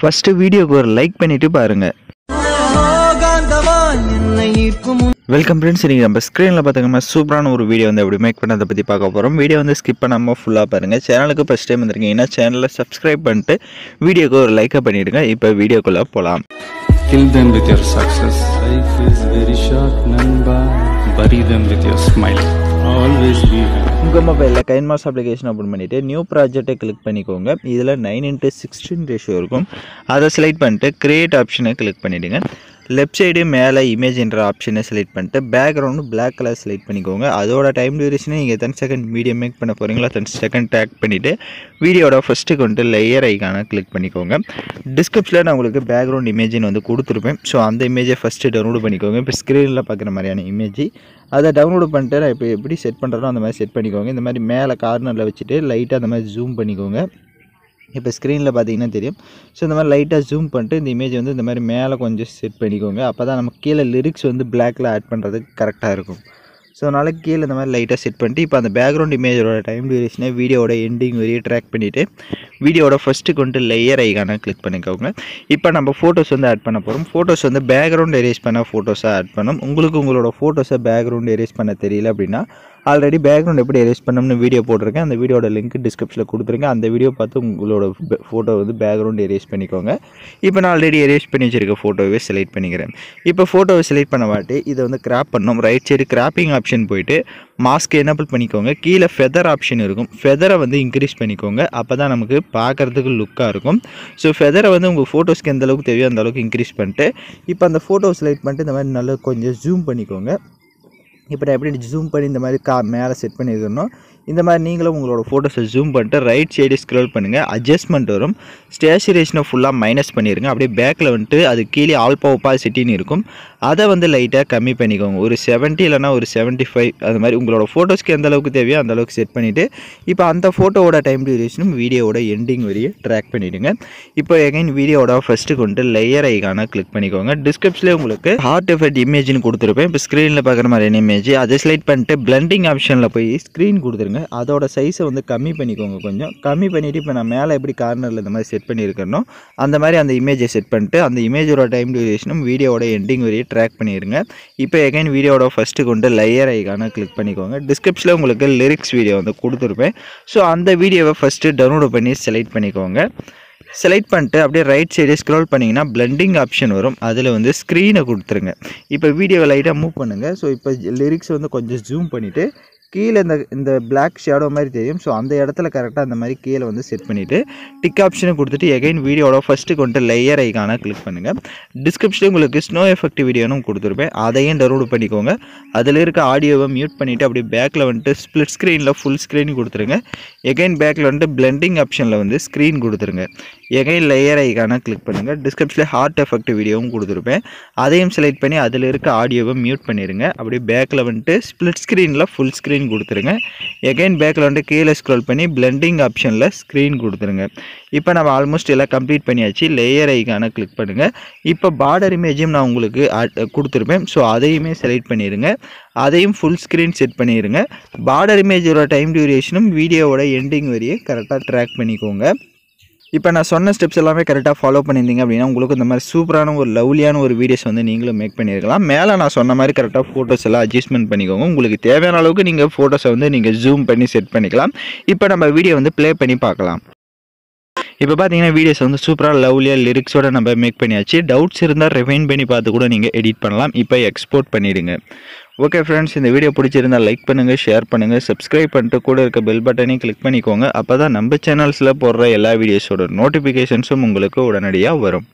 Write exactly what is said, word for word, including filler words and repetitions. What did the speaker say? First வீடியோக்கு ஒரு like பண்ணிட்டு பாருங்க. வெல்கம் ஃப்ரெண்ட்ஸ், இன்றைக்கி நம்ம ஸ்க்ரீனில் பார்த்துக்கோமா சூப்பரான ஒரு வீடியோ வந்து எப்படி மேக் பண்ணதை பற்றி பார்க்க போகிறோம். வீடியோ வந்து ஸ்கிப் பண்ணாமல் ஃபுல்லாக பாருங்கள். சேனலுக்கு ஃபஸ்ட் டைம் வந்துருக்கீங்கன்னா சேனலில் சப்ஸ்கிரைப் பண்ணிட்டு வீடியோக்கு ஒரு லைக்கை பண்ணிவிடுங்க. இப்போ வீடியோக்குள்ளே போகலாம். Kill them with your success. Life is very short, நண்பா. Bury them with your smile. Always be happy. உங்கள் மொபைலில் கைன்மாஸ் அப்ளிகேஷன் ஓப்பன் பண்ணிவிட்டு நியூ ப்ராஜெக்டை கிளிக் பண்ணிக்கோங்க. இதில் நைன் இன்ட்டு சிக்ஸ்டீன் ரேஷியோ இருக்கும். அதை செலக்ட் பண்ணிட்டு கிரியேட் ஆப்ஷனை கிளிக் பண்ணிவிடுங்க. லெஃப்ட் சைடு மேலே இமேஜ்ன்ற ஆப்ஷனை செலக்ட் பண்ணிட்டு பேக்ரவுண்டு பிளாக் கலர் செலக்ட் பண்ணிக்கோங்க. அதோட டைம் டியூரேஷனை நீங்கள் எத்தனை செகண்ட் வீடியோ மேக் பண்ண போகிறீங்களோ அத்தனை செகண்ட் டேக் பண்ணிவிட்டு வீடியோட ஃபஸ்ட்டுக்கு வந்துட்டு லேயர் ஐக்கானை கிளிக் பண்ணிக்கோங்க. டிஸ்கிரிப்ஷனில் நான் உங்களுக்கு பேக்ரவுண்ட் இமேஜின் வந்து கொடுத்துருப்பேன். ஸோ அந்த இமேஜை ஃபஸ்ட்டு டவுன்லோடு பண்ணிக்கோங்க. இப்போ ஸ்க்ரீனில் பார்க்குற மாதிரியான இமேஜ் அதை டவுன்லோடு பண்ணிட்டு நான் இப்போ எப்படி செட் பண்ணுறோம் அந்த மாதிரி செட் பண்ணிக்கோங்க. இந்த மாதிரி மேலே கார்னரில் வச்சுட்டு லைட்டாக அந்த மாதிரி ஜூம் பண்ணிக்கோங்க. இப்போ ஸ்க்ரீனில் பார்த்தீங்கன்னா தெரியும். ஸோ இந்த மாதிரி லைட்டாக ஜூம் பண்ணிட்டு இந்த இமேஜ் வந்து இந்த மாதிரி மேலே கொஞ்சம் செட் பண்ணிக்கோங்க. அப்போ தான் நமக்கு கீழே லிரிக்ஸ் வந்து பிளாக்கில் ஆட் பண்ணுறதுக்கு கரெக்டாக இருக்கும். ஸோ அதனால் கீழே இந்த மாதிரி லைட்டாக செட் பண்ணிட்டு இப்போ அந்த பேக்ரவுண்ட் இமேஜோட டைம் டியூரேஷனை வீடியோட எண்டிங் வரையும் ட்ராக் பண்ணிவிட்டு வீடியோட ஃபஸ்ட்டுக்கு வந்துட்டு லேயர் ஐக்கான கிளிக் பண்ணிக்கோங்க. இப்போ நம்ம ஃபோட்டோஸ் வந்து ஆட் பண்ண போகிறோம். ஃபோட்டோஸ் வந்து பேக்ரவுண்ட் எரேஸ் பண்ண ஃபோட்டோஸாக ஆட் பண்ணோம். உங்களுக்கு உங்களோட ஃபோட்டோஸை பேக்ரவுண்ட் எரேஸ் பண்ண தெரியல அப்படின்னா ஆல்ரெடி பேக்ரவுண்ட் எப்படி எரேஸ் பண்ணோம்னு வீடியோ போட்டிருக்கேன். அந்த வீடியோட லிங்க் டிஸ்கிரிப்ஷனில் கொடுத்துருக்கேன். அந்த வீடியோ பார்த்து உங்களோட ஃபோட்டோ வந்து பேக்ரவுண்ட் எரேஸ் பண்ணிக்கோங்க. இப்போ நான் ஆல்ரெடி எரேஸ் பண்ணி வச்சுருக்க ஃபோட்டோவே செலக்ட் பண்ணிக்கிறேன். இப்போ ஃபோட்டோவை செலக்ட் பண்ண வாட்டி இதை வந்து கிராப் பண்ணோம். ரைட் சைடு கிராப்பிங் ஆப்ஷன் போயிட்டு மாஸ்க்கு எனபிள் பண்ணிக்கோங்க. கீழே ஃபெதர் ஆப்ஷன் இருக்கும். ஃபெதரை வந்து இன்க்ரீஸ் பண்ணிக்கோங்க. அப்போ தான் நமக்கு பார்க்குறதுக்கு லுக்காக இருக்கும். ஸோ ஃபெதரை வந்து உங்கள் ஃபோட்டோஸ்க்கு எந்தளவுக்கு தேவையோ அந்தளவுக்கு இன்க்ரீஸ் பண்ணிட்டு இப்போ அந்த ஃபோட்டோ செலக்ட் பண்ணிட்டு இந்த மாதிரி நல்லா கொஞ்சம் ஜூம் பண்ணிக்கோங்க. இப்போ நான் எப்படி ஜூம் பண்ணி இந்த மாதிரி கா மேலே செட் பண்ணியிருக்கணும். இந்த மாதிரி நீங்களும் உங்களோட ஃபோட்டோஸை ஜூம் பண்ணிட்டு ரைட் சைடு ஸ்க்ரோல் பண்ணுங்கள். அட்ஜஸ்ட்மெண்ட் வரும். ஸ்டேச்சுரேஷனை ஃபுல்லாக மைனஸ் பண்ணிடுங்க. அப்படியே பேக்கில் வந்துட்டு அது கீழே ஆல்பா ஒப்பாசிட்டின்னு இருக்கும். அதை வந்து லைட்டாக கம்மி பண்ணிக்கோங்க. ஒரு செவன்ட்டி இல்லைனா ஒரு செவன்ட்டி ஃபைவ் அது மாதிரி உங்களோட ஃபோட்டோஸ்க்கு எந்தளவுக்கு தேவையோ அந்தளவுக்கு செட் பண்ணிவிட்டு இப்போ அந்த ஃபோட்டோவோட டைம் டியூரேஷனும் வீடியோவோட எண்டிங் வரையும் ட்ராக் பண்ணிவிடுங்க. இப்போ எகைன் வீடியோட ஃபஸ்ட்டு கொண்டு லேயர் ஐக்கான கிளிக் பண்ணிக்கோங்க. டிஸ்கிரிப்ஷன்லேயே உங்களுக்கு ஹார்ட் எஃபெக்ட் இமேஜின்னு கொடுத்துருப்பேன். இப்போ ஸ்க்ரீனில் பார்க்குற மாதிரி இமேஜ் அதை செலக்ட் பண்ணிட்டு பிளண்டிங் ஆப்ஷனில் போய் ஸ்க்ரீன் கொடுத்துருங்க. அதோட சைஸை வந்து கம்மி பண்ணிக்கோங்க. கொஞ்சம் கம்மி பண்ணிவிட்டு இப்போ நான் மேலே எப்படி கார்னரில் இந்த மாதிரி செட் பண்ணியிருக்கணும் அந்த மாதிரி அந்த இமேஜை செட் பண்ணிட்டு அந்த இமேஜோட டைம் டியூரேஷனும் வீடியோட எண்டிங் வரையும் ட்ராக் பண்ணிடுங்க. இப்போ எகைன் வீடியோட ஃபஸ்ட்டு கொண்டு லேயர் ஐக்கான கிளிக் பண்ணிக்கோங்க. டிஸ்கிரிப்ஷனில் உங்களுக்கு லிரிக்ஸ் வீடியோ வந்து கொடுத்துருப்பேன். ஸோ அந்த வீடியோவை ஃபஸ்ட்டு டவுன்லோடு பண்ணி செலக்ட் பண்ணிக்கோங்க. செலக்ட் பண்ணிட்டு அப்படியே ரைட் சைடு ஸ்க்ரோல் பண்ணிங்கன்னா பிளண்டிங் ஆப்ஷன் வரும். அதில் வந்து ஸ்க்ரீனை கொடுத்துருங்க. இப்போ வீடியோவை லைட்டாக மூவ் பண்ணுங்கள். ஸோ இப்போ லிரிக்ஸ் வந்து கொஞ்சம் ஜூம் பண்ணிவிட்டு கீழே இந்த இந்த பிளாக் ஷேடோ மாதிரி தெரியும். ஸோ அந்த இடத்துல கரெக்டாக அந்த மாதிரி கீழே வந்து செட் பண்ணிவிட்டு டிக் ஆப்ஷனை கொடுத்துட்டு எகைன் வீடியோட ஃபஸ்ட்டு கொண்டு லேயர் ஐக்கான கிளிக் பண்ணுங்கள். டிஸ்கிரிப்ஷனில் உங்களுக்கு ஸ்னோ எஃபெக்ட் வீடியோன்னு கொடுத்துருப்பேன். அதையும் டவுன்லோடு பண்ணிக்கோங்க. அதில் இருக்க ஆடியோவை மியூட் பண்ணிவிட்டு அப்படியே பேக்கில் வந்துட்டு ஸ்பிளிட் ஸ்க்ரீனில் ஃபுல் ஸ்க்ரீன் கொடுத்துருங்க. எகைன் பேக்கில் வந்துட்டு பிளண்டிங் ஆப்ஷனில் வந்து ஸ்க்ரீன் கொடுத்துருங்க. எகைன் லேயர் ஐக்கான கிளிக் பண்ணுங்கள். டிஸ்கிரிப்ஷனில் ஹார்ட் எஃபெக்ட் வீடியோவும் கொடுத்துருப்பேன். அதையும் செலக்ட் பண்ணி அதில் இருக்க ஆடியோவை மியூட் பண்ணிடுங்க. அப்படியே பேக்கில் வந்துட்டு ஸ்பிளிட் ஸ்க்ரீனில் ஃபுல் ஸ்க்ரீன் கொடுத்துருங்க. எகைன் பேக்கில் வந்து கீழே ஸ்க்ரோல் பண்ணி பிளெண்டிங் ஆப்ஷனில் ஸ்க்ரீன் கொடுத்துருங்க. இப்போ நம்ம ஆல்மோஸ்ட் எல்லாம் கம்ப்ளீட் பண்ணியாச்சு. லேயர் ஐக்கான கிளிக் பண்ணுங்கள். இப்போ பார்டர் இமேஜும் நான் உங்களுக்கு கொடுத்துருப்பேன். ஸோ அதையுமே செலக்ட் பண்ணிடுங்க. அதையும் ஃபுல் ஸ்க்ரீன் செட் பண்ணிடுங்க. பார்டர் இமேஜோட டைம் டியூரேஷனும் வீடியோவோட எண்டிங் வரையே கரெக்டாக ட்ராக் பண்ணிக்கோங்க. இப்போ நான் சொன்ன ஸ்டெப்ஸ் எல்லாமே கரெக்டாக ஃபாலோ பண்ணியிருந்தீங்க அப்படின்னா உங்களுக்கு இந்த மாதிரி சூப்பரான ஒரு லவ்லியான ஒரு வீடியோஸ் வந்து நீங்களும் மேக் பண்ணியிருக்கலாம். மேலே நான் சொன்ன மாதிரி கரெக்டாக ஃபோட்டோஸ் எல்லாம் அட்ஜஸ்ட்மெண்ட் பண்ணிக்கோங்க. உங்களுக்கு தேவையான அளவுக்கு நீங்கள் ஃபோட்டோஸை வந்து நீங்கள் ஜூம் பண்ணி செட் பண்ணிக்கலாம். இப்போ நம்ம வீடியோ வந்து ப்ளே பண்ணி பார்க்கலாம். இப்போ பார்த்தீங்கன்னா வீடியோஸ் வந்து சூப்பராக லவ்லியாக லிரிக்ஸோடு நம்ம மேக் பண்ணியாச்சு. டவுட்ஸ் இருந்தால் ரிஃபைன் பண்ணி பார்த்து கூட நீங்கள் எடிட் பண்ணலாம். இப்போ எக்ஸ்போர்ட் பண்ணிவிடுங்க. ஓகே ஃப்ரெண்ட்ஸ், இந்த வீடியோ பிடிச்சிருந்தால் லைக் பண்ணுங்கள், ஷேர் பண்ணுங்கள், சப்ஸ்கிரைப் பண்ணிட்டு கூட இருக்க பெல் பட்டனையும் கிளிக் பண்ணிக்கோங்க. அப்போ தான் நம்ம சேனல்ஸில் போடுற எல்லா வீடியோஸோட நோட்டிஃபிகேஷன்ஸும் உங்களுக்கு உடனடியாக வரும்.